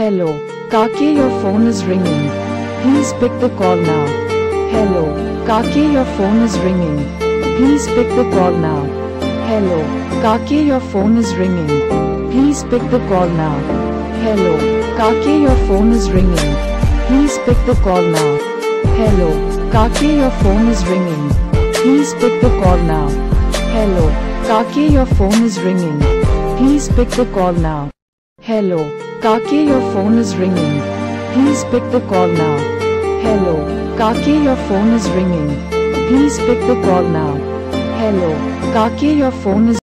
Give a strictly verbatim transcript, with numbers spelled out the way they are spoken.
Hello, Kake, your phone is ringing. Please pick the call now. Hello, Kake, your phone is ringing. Please pick the call now. Hello, Kake, your phone is ringing. Please pick the call now. Hello, Kake, your phone is ringing. Please pick the call now. Hello, Kake, your phone is ringing. Please pick the call now. Hello, Kake, your phone is ringing. Please pick the call now. Hello, Kake, your phone is ringing. Please pick the call now. Hello, Kake, your phone is ringing. Please pick the call now. Hello, Kake, your phone is